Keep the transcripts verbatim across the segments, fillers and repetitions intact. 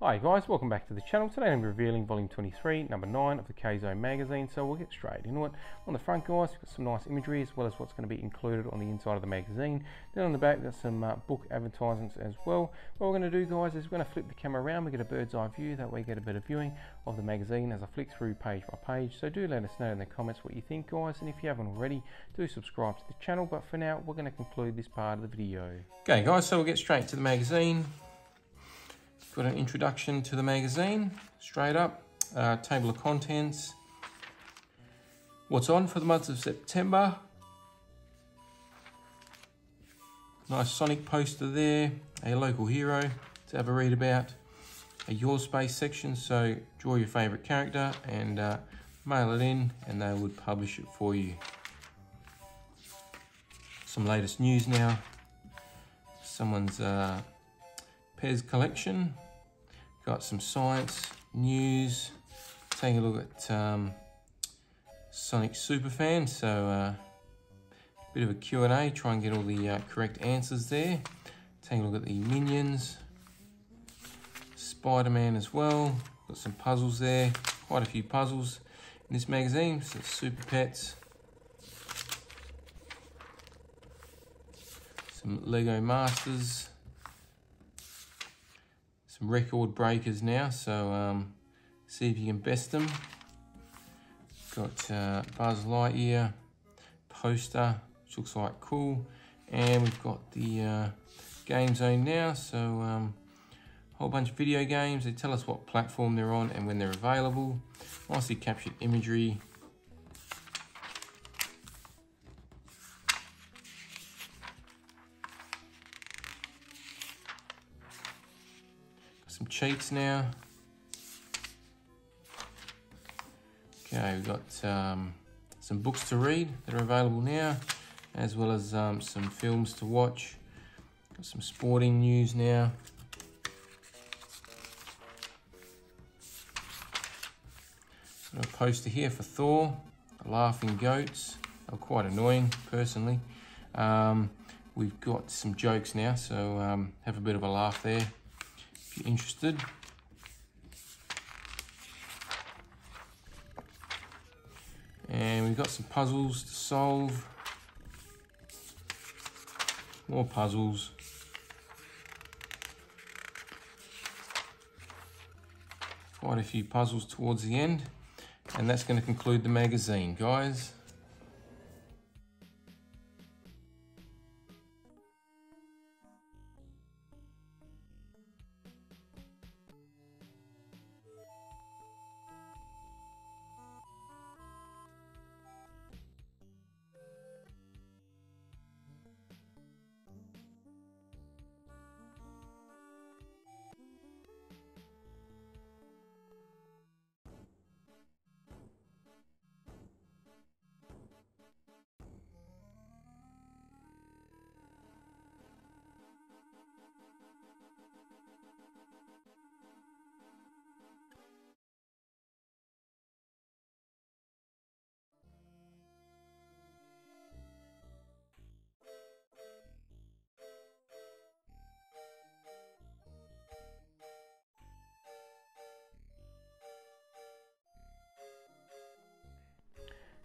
Hi guys, welcome back to the channel. Today I'm revealing volume twenty-three, number nine of the K-Zone magazine, so we'll get straight into it. On the front guys, we've got some nice imagery as well as what's going to be included on the inside of the magazine. Then on the back, we've got some uh, book advertisements as well. What we're going to do guys is we're going to flip the camera around, we get a bird's eye view, that way you get a better viewing of the magazine as I flick through page by page. So do let us know in the comments what you think guys, and if you haven't already, do subscribe to the channel. But for now, we're going to conclude this part of the video. Okay guys, so we'll get straight to the magazine. Got an introduction to the magazine, straight up, uh, table of contents, what's on for the month of September, nice Sonic poster there, a local hero to have a read about, a your space section, so draw your favourite character and uh, mail it in and they would publish it for you. Some latest news now, someone's uh, Pez collection. Got some science news, taking a look at um, Sonic Superfan, so uh, a bit of a Q and A, try and get all the uh, correct answers there. Taking a look at the Minions, Spider-Man as well, got some puzzles there, quite a few puzzles in this magazine, so Super Pets, some Lego Masters, some record breakers now, so um, see if you can best them. Got uh, Buzz Lightyear poster, which looks like cool, and we've got the uh, game zone now, so um, whole bunch of video games. They tell us what platform they're on and when they're available. Nicely captured imagery. Some cheats now. Okay, we've got um, some books to read that are available now, as well as um, some films to watch. Got some sporting news now. Got a poster here for Thor, the laughing goats. They were quite annoying, personally. Um, we've got some jokes now, so um, have a bit of a laugh there. Interested. And we've got some puzzles to solve. More puzzles. Quite a few puzzles towards the end. And that's going to conclude the magazine, guys.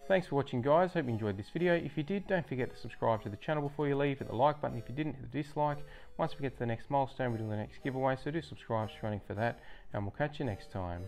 Thanks for watching guys, hope you enjoyed this video. If you did, don't forget to subscribe to the channel before you leave, hit the like button. If you didn't, hit the dislike. Once we get to the next milestone, we're doing the next giveaway, so do subscribe, it's running for that, and we'll catch you next time.